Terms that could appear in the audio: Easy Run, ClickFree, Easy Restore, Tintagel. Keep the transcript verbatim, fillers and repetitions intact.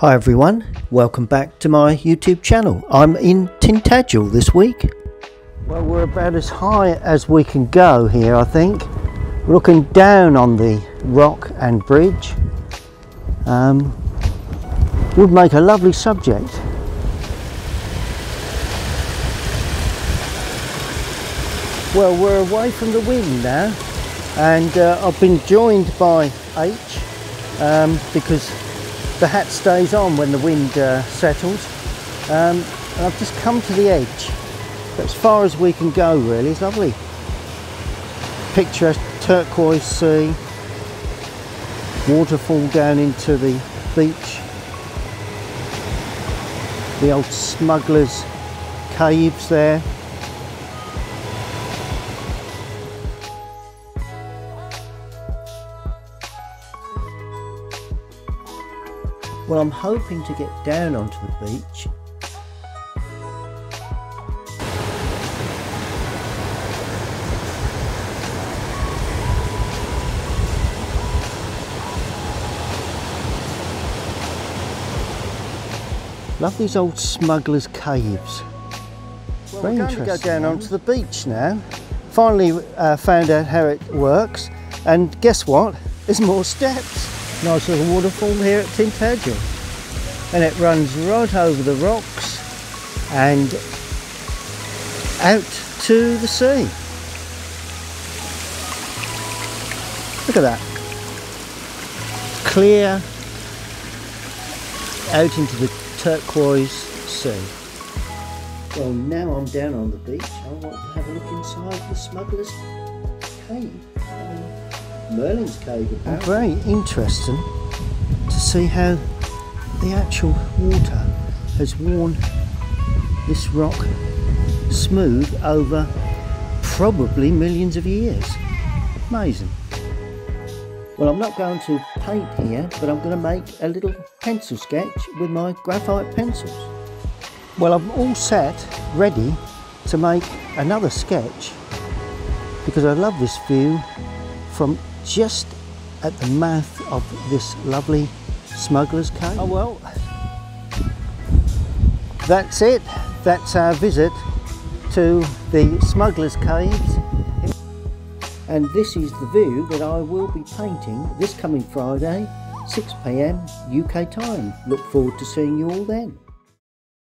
Hi everyone, welcome back to my YouTube channel. I'm in Tintagel this week. Well, we're about as high as we can go here, I think. We're looking down on the rock and bridge. Um, would make a lovely subject. Well, we're away from the wind now, and uh, I've been joined by H um, because the hat stays on when the wind uh, settles, um, and I've just come to the edge. As far as we can go, really. It's lovely. Picturesque turquoise sea, waterfall down into the beach, the old smugglers' caves there. Well, I'm hoping to get down onto the beach. Love these old smugglers' caves. Well, very we're going to go down onto the beach now. Finally uh, found out how it works, and guess what? There's more steps. Nice little waterfall here at Tintagel, and it runs right over the rocks and out to the sea. Look at that, clear out into the turquoise sea. Well, now I'm down on the beach, I want to have a look inside the smugglers' cave. Um, Merlin's cave about. Very interesting to see how the actual water has worn this rock smooth over probably millions of years. Amazing. Well, I'm not going to paint here, but I'm going to make a little pencil sketch with my graphite pencils. Well, I'm all set, ready to make another sketch because I love this view from just at the mouth of this lovely smuggler's cave. Oh well, that's it. That's our visit to the smuggler's caves. And this is the view that I will be painting this coming Friday, six p m U K time. Look forward to seeing you all then.